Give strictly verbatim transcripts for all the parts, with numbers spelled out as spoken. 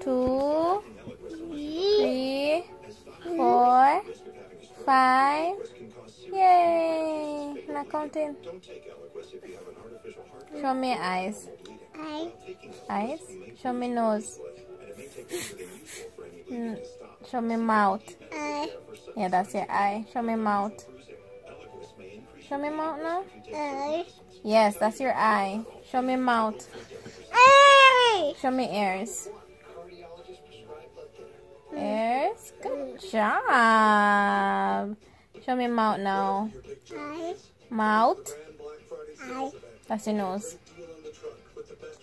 two, three, four, five. Yay! Now count in. Show me eyes. Eyes. Eyes. Show me nose. Mm. Show me mouth. Eye. Yeah, that's your eye. Show me mouth. Show me mouth now. Eye. Yes, that's your eye. Show me mouth. Eye. Show me ears. Ears. Good job. Show me mouth now. Eye. Mouth. Eye. That's your nose.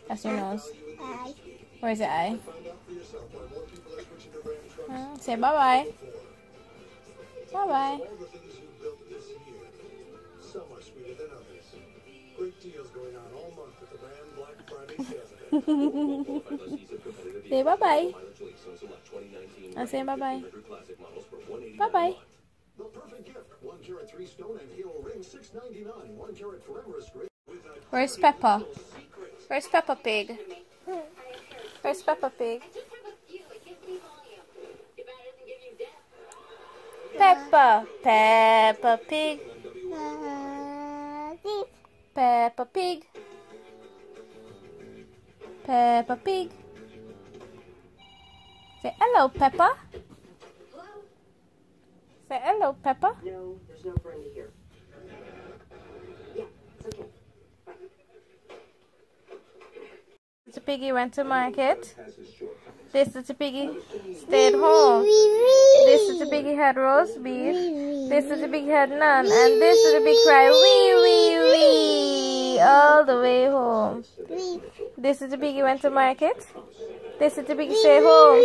That's your eye. Nose. Eye. Where's the eye? Mm, say bye bye. Bye bye. Say bye bye. I say bye bye. Bye bye. The perfect gift. One carat three stone and halo ring six ninety nine. One carat forever is great. Where's Peppa? Where's Peppa Pig? Where's Peppa Pig? Peppa, Peppa Pig. Peppa Pig. Peppa Pig. Say hello, Peppa. Say hello, Peppa. No, there's no Brenda here. Yeah, it's okay. Mister Piggy went to market. This Mister Piggy stayed home. This Mister Piggy had roast beef. This Mister Piggy had none. And this Mister Piggy cried wee wee wee all the way home. This Mister Piggy went to market. This Mister Piggy stayed home.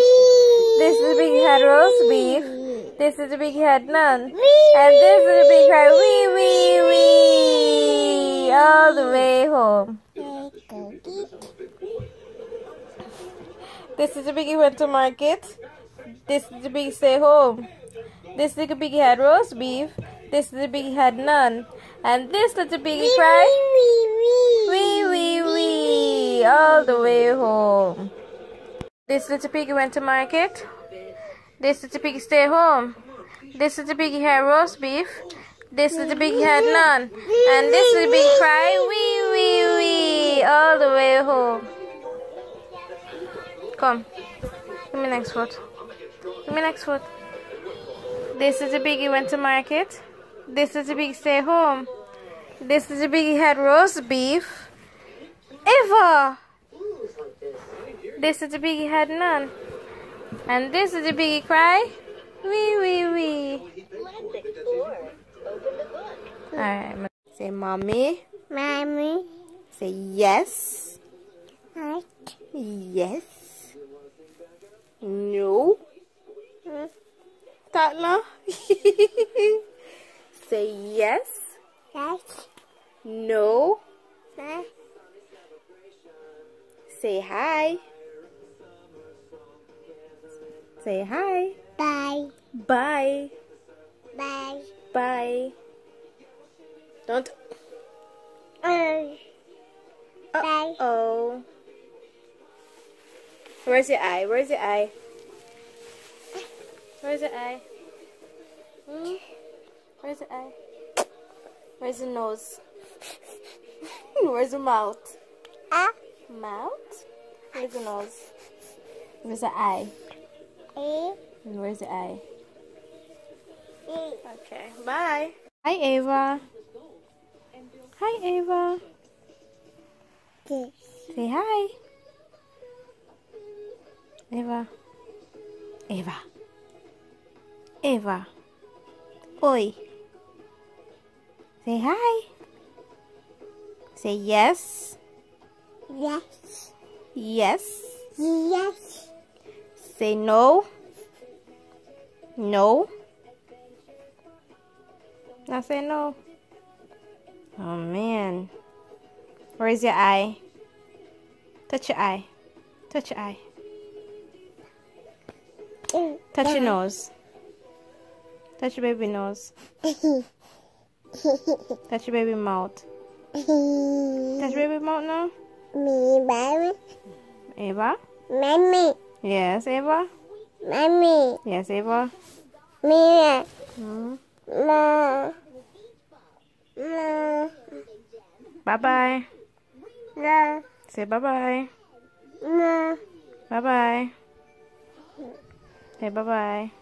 This Mister Piggy had roast beef. This Mister Piggy had none. And this Mister Piggy cried wee wee wee all the way home. This is the Piggy went to market. This is the Piggy stay home. This little Piggy had roast beef. This little Piggy had none. And this little Piggy cried wee wee wee all the way home. This little Piggy went to market. This little Piggy stay home. This little Piggy had roast beef. This little Piggy had none. And this little Piggy cried wee wee wee all the way home. Come, give me next foot. Give me next foot. This is the Piggy went to market. This is the Piggy stay home. This is the Piggy had roast beef. Ava. This is the Piggy had none. And this is the Piggy cry. Wee wee wee. All right. Say mommy. Mommy. Say yes. Right. Yes. No. Mm. Tatla. Say yes. Yes. No. Yes. Say hi. Say hi. Bye. Bye. Bye. Bye. Don't. Uh. Uh oh. Where's your eye? Where's your eye? Where's your eye? Hmm? Where's your eye? Where's your nose? Where's your mouth? Ah, mouth? Where's your nose? Where's your eye? Eh? And where's your eye? Eh. Okay, bye. Hi, Ava. Hi, Ava. Okay. Say hi. Ava, Ava, Ava, oi, say hi, say yes, yes, yes, yes, say no, no, now say no, oh man, where's your eye, touch your eye, touch your eye. Touch your nose. Touch your baby nose. Touch your baby mouth. Touch your baby mouth now. Me, baby. Ava. Mommy. Yes, Ava. Mommy. Yes, Ava. Mia. Hmm. Ma. Ma. Bye bye. La. Say bye bye. Ma. Bye bye. Say bye bye.